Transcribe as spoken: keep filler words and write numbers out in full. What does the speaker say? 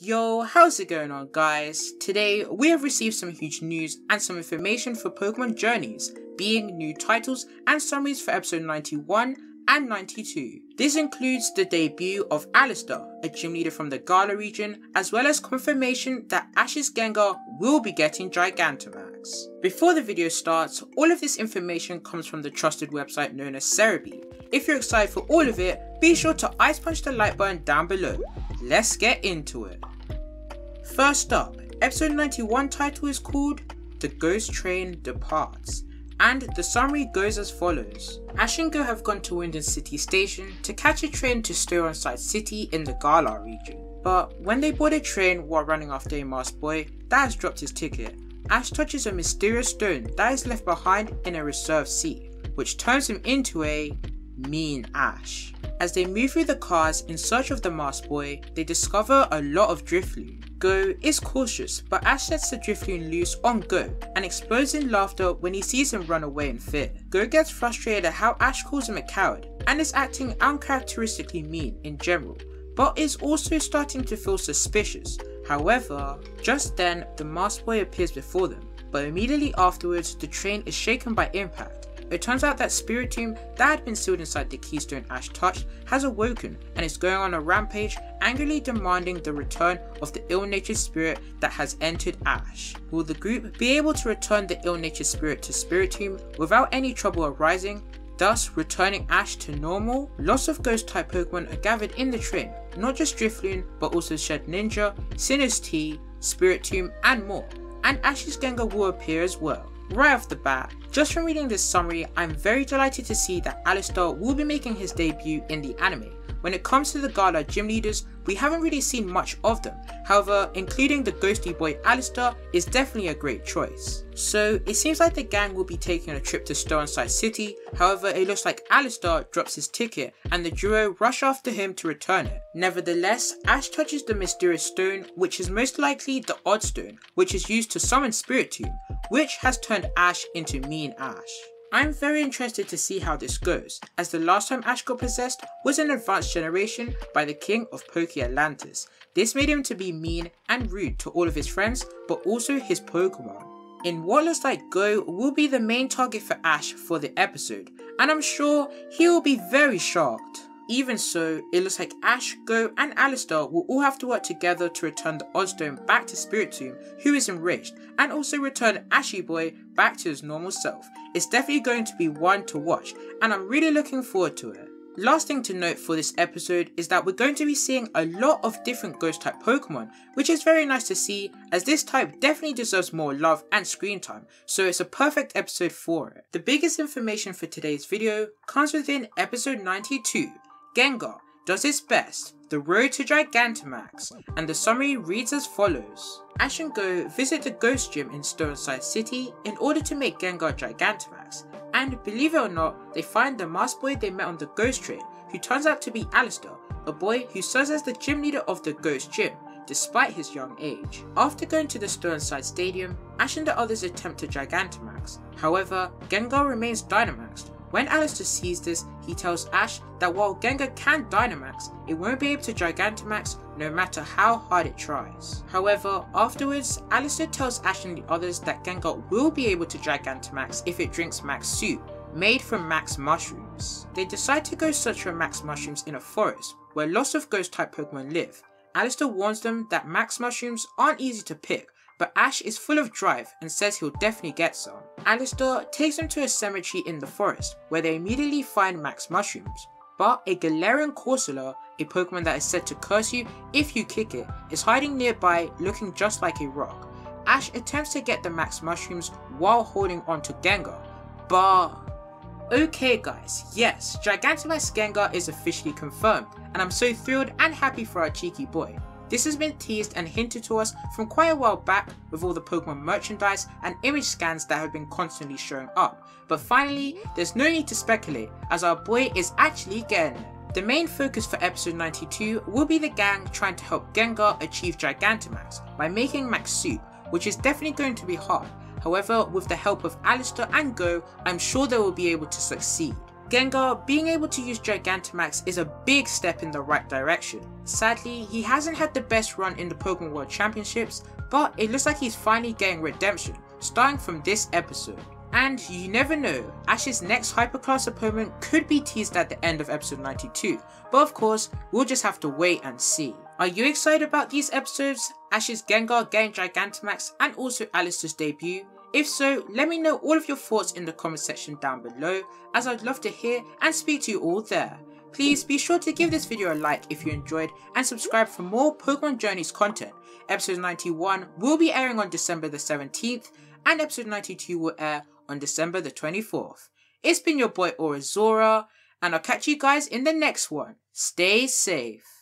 Yo, how's it going on guys? Today we have received some huge news and some information for Pokemon Journeys, being new titles and summaries for episode ninety-one and ninety-two. This includes the debut of Allister, a gym leader from the Galar region, as well as confirmation that Ash's Gengar will be getting Gigantamax. Before the video starts, all of this information comes from the trusted website known as Serebii. If you're excited for all of it, be sure to ice punch the like button down below. Let's get into it. First up, episode ninety-one title is called The Ghost Train Departs, and the summary goes as follows. Ash and Goh have gone to Wyndon City Station to catch a train to Stow-on-Side City in the Galar region. But when they board a train while running after a masked boy that has dropped his ticket, Ash touches a mysterious stone that is left behind in a reserved seat, which turns him into a mean Ash. As they move through the cars in search of the masked boy, they discover a lot of Drifloon. Goh is cautious, but Ash sets the Drifloon loose on Goh and explodes in laughter when he sees him run away in fear. Goh gets frustrated at how Ash calls him a coward and is acting uncharacteristically mean in general, but is also starting to feel suspicious. However, just then the masked boy appears before them, but immediately afterwards the train is shaken by impact. It turns out that Spiritomb that had been sealed inside the Keystone Ash touched has awoken and is going on a rampage, angrily demanding the return of the ill-natured spirit that has entered Ash. Will the group be able to return the ill-natured spirit to Spiritomb without any trouble arising, thus returning Ash to normal? Lots of ghost-type Pokemon are gathered in the train, not just Drifloon but also Shed Ninja, Sinistea, Spiritomb and more, and Ash's Gengar will appear as well. Right off the bat, just from reading this summary, I'm very delighted to see that Allister will be making his debut in the anime. When it comes to the Galar gym leaders, we haven't really seen much of them, however including the ghostly boy Allister is definitely a great choice. So it seems like the gang will be taking a trip to Stoneside City, however it looks like Allister drops his ticket and the duo rush after him to return it. Nevertheless, Ash touches the mysterious stone, which is most likely the Odd Stone, which is used to summon Spiritomb, which has turned Ash into mean Ash. I'm very interested to see how this goes, as the last time Ash got possessed was an advanced generation by the king of Poke Atlantis. This made him to be mean and rude to all of his friends, but also his Pokemon. In what looks like Goh will be the main target for Ash for the episode, and I'm sure he will be very shocked. Even so, it looks like Ash, Goh and Allister will all have to work together to return the Odd Stone back to Spiritomb, who is enraged, and also return Ashy Boy back to his normal self. It's definitely going to be one to watch, and I'm really looking forward to it. Last thing to note for this episode is that we're going to be seeing a lot of different ghost type Pokemon, which is very nice to see, as this type definitely deserves more love and screen time, so it's a perfect episode for it. The biggest information for today's video comes within episode ninety-two. Gengar does its best, the road to Gigantamax, and the summary reads as follows. Ash and Goh visit the Ghost Gym in Stoneside City in order to make Gengar Gigantamax, and believe it or not, they find the masked boy they met on the ghost train, who turns out to be Allister, a boy who serves as the gym leader of the Ghost Gym, despite his young age. After going to the Stoneside Stadium, Ash and the others attempt to Gigantamax, however, Gengar remains Dynamaxed. When Allister sees this, he tells Ash that while Gengar can Dynamax, it won't be able to Gigantamax no matter how hard it tries. However, afterwards, Allister tells Ash and the others that Gengar will be able to Gigantamax if it drinks Max Soup, made from Max Mushrooms. They decide to go search for Max Mushrooms in a forest, where lots of ghost-type Pokemon live. Allister warns them that Max Mushrooms aren't easy to pick, but Ash is full of drive and says he'll definitely get some. Allister takes them to a cemetery in the forest, where they immediately find Max Mushrooms. But a Galarian Corsola, a Pokemon that is said to curse you if you kick it, is hiding nearby looking just like a rock. Ash attempts to get the Max Mushrooms while holding on to Gengar, but... Okay guys, yes, Gigantamax Gengar is officially confirmed, and I'm so thrilled and happy for our cheeky boy. This has been teased and hinted to us from quite a while back with all the Pokemon merchandise and image scans that have been constantly showing up, but finally there's no need to speculate as our boy is actually getting it. The main focus for episode ninety-two will be the gang trying to help Gengar achieve Gigantamax by making Max Soup, which is definitely going to be hard. However, with the help of Allister and Goh, I'm sure they will be able to succeed. Gengar being able to use Gigantamax is a big step in the right direction. Sadly, he hasn't had the best run in the Pokemon World Championships, but it looks like he's finally getting redemption, starting from this episode. And you never know, Ash's next Hyperclass opponent could be teased at the end of episode ninety-two, but of course, we'll just have to wait and see. Are you excited about these episodes, Ash's Gengar getting Gigantamax and also Allister's debut? If so, let me know all of your thoughts in the comment section down below, as I'd love to hear and speak to you all there. Please be sure to give this video a like if you enjoyed and subscribe for more Pokemon Journeys content. Episode ninety-one will be airing on December the seventeenth and episode ninety-two will air on December the twenty-fourth. It's been your boy Aura Zora and I'll catch you guys in the next one. Stay safe.